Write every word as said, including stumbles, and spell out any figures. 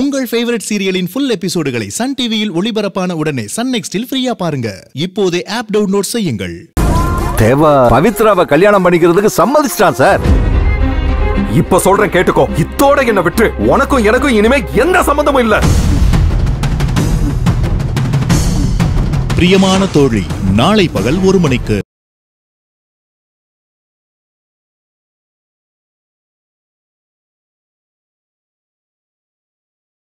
உங்கள் ஃபேவரட் சீரியலின் full எபிசோடுகளை Sun T V-யில் ஒளிபரப்பான உடனே Sun Next-இல் ஃப்ரீயா பாருங்க. இப்போதே ஆப் டவுன்லோட் செய்யுங்கள். தேவா பவித்ராவை கல்யாணம் பண்ணிக்கிறதுக்கு சம்மதிச்சிட்டான் சார். இப்ப சொல்றேன் கேட்டுக்கோ. இத்தோட என்ன விட்டு உனக்கும் எனக்கும் இனிமே எந்த சம்பந்தமும் இல்ல. பிரியமான தோழி நாளை பகல் ஒரு மணிக்கு